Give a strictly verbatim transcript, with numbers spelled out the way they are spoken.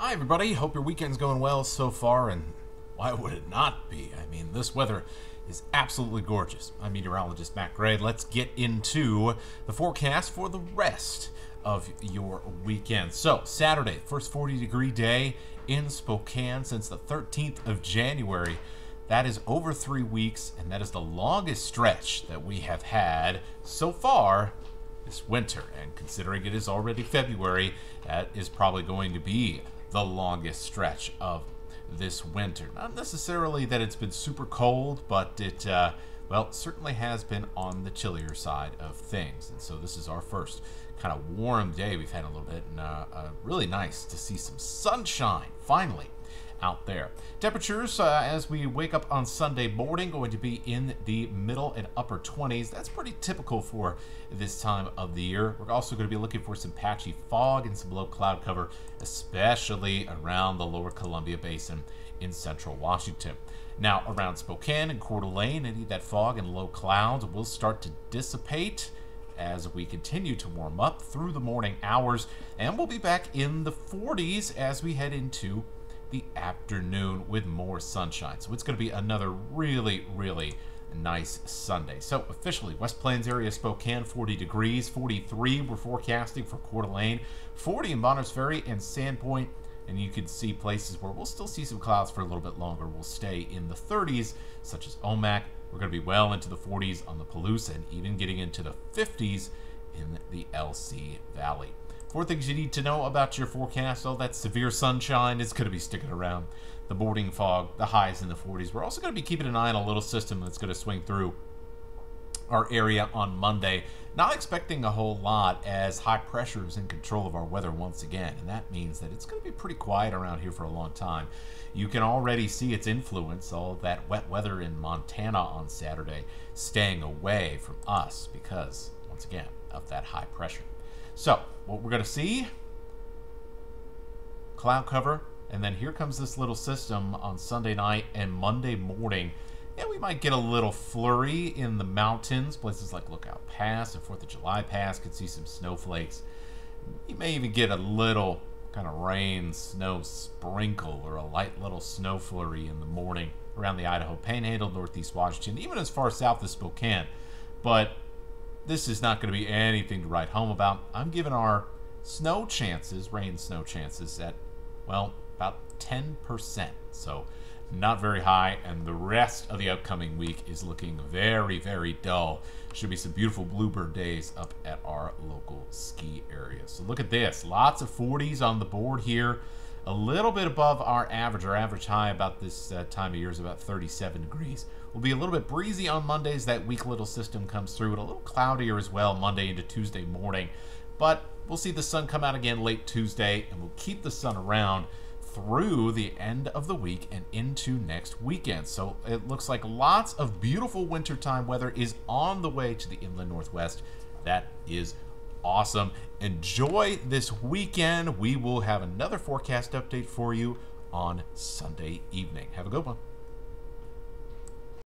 Hi everybody, hope your weekend's going well so far, and why would it not be? I mean, this weather is absolutely gorgeous. I'm meteorologist Matt Gray. Let's get into the forecast for the rest of your weekend. So, Saturday, first forty degree day in Spokane since the thirteenth of January. That is over three weeks, and that is the longest stretch that we have had so far this winter. And considering it is already February, that is probably going to be the longest stretch of this winter. Not necessarily that it's been super cold, but it, uh, well, certainly has been on the chillier side of things. And so this is our first kind of warm day we've had in a little bit, and uh, uh, really nice to see some sunshine finally out there. Temperatures uh, as we wake up on Sunday morning, going to be in the middle and upper twenties. That's pretty typical for this time of the year. We're also going to be looking for some patchy fog and some low cloud cover, especially around the lower Columbia Basin in central Washington. Now around Spokane and Coeur d'Alene, any of that fog and low clouds will start to dissipate as we continue to warm up through the morning hours, and we'll be back in the forties as we head into the afternoon with more sunshine. So it's going to be another really, really nice Sunday. So officially, West Plains area Spokane, forty degrees, forty-three we're forecasting for Coeur d'Alene, forty in Bonners Ferry and Sandpoint, and you can see places where we'll still see some clouds for a little bit longer. We'll stay in the thirties, such as Omak. We're going to be well into the forties on the Palouse and even getting into the fifties in the L C Valley. Four things you need to know about your forecast. All that severe sunshine is going to be sticking around. The morning fog, the highs in the forties. We're also going to be keeping an eye on a little system that's going to swing through our area on Monday. Not expecting a whole lot as high pressure is in control of our weather once again, and that means that it's going to be pretty quiet around here for a long time. You can already see its influence, all that wet weather in Montana on Saturday, staying away from us because, once again, of that high pressure. So, what we're going to see, cloud cover, and then here comes this little system on Sunday night and Monday morning. And we might get a little flurry in the mountains. Places like Lookout Pass and Fourth of July Pass could see some snowflakes. You may even get a little kind of rain, snow sprinkle, or a light little snow flurry in the morning around the Idaho Panhandle, Northeast Washington, even as far south as Spokane. But this is not going to be anything to write home about. I'm giving our snow chances, rain snow chances, at, well, about ten percent. So not very high, and the rest of the upcoming week is looking very, very dull. Should be some beautiful bluebird days up at our local ski area. So look at this. Lots of forties on the board here. A little bit above our average. Our average high about this uh, time of year is about thirty-seven degrees. We'll be a little bit breezy on Mondays. That weak little system comes through, and a little cloudier as well Monday into Tuesday morning. But we'll see the sun come out again late Tuesday, and we'll keep the sun around through the end of the week and into next weekend. So it looks like lots of beautiful wintertime weather is on the way to the inland northwest. That is awesome. Enjoy this weekend. We will have another forecast update for you on Sunday evening. Have a good one.